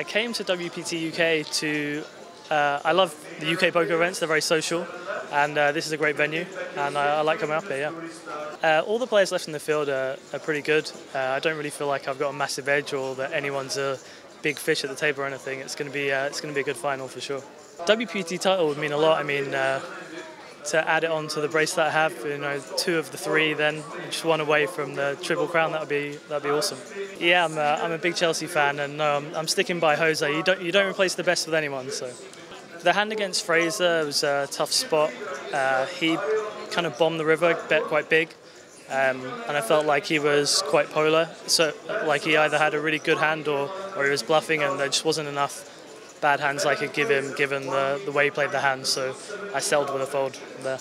I came to WPT UK to, I love the UK poker events, they're very social, and this is a great venue, and I like coming up here, yeah. All the players left in the field are pretty good. I don't really feel like I've got a massive edge or that anyone's a big fish at the table or anything. It's going to be a good final for sure. WPT title would mean a lot. I mean, to add it on to the bracelet I have, you know, 2 of the 3, then just 1 away from the Triple Crown. That'd be awesome. Yeah, I'm a big Chelsea fan, and no, I'm sticking by Jose. You don't replace the best with anyone. So the hand against Fraser was a tough spot. He kind of bombed the river, bet quite big, and I felt like he was quite polar. So like he either had a really good hand or he was bluffing, and there just wasn't enough bad hands I could give him, given the way he played the hand, so I settled with a fold there.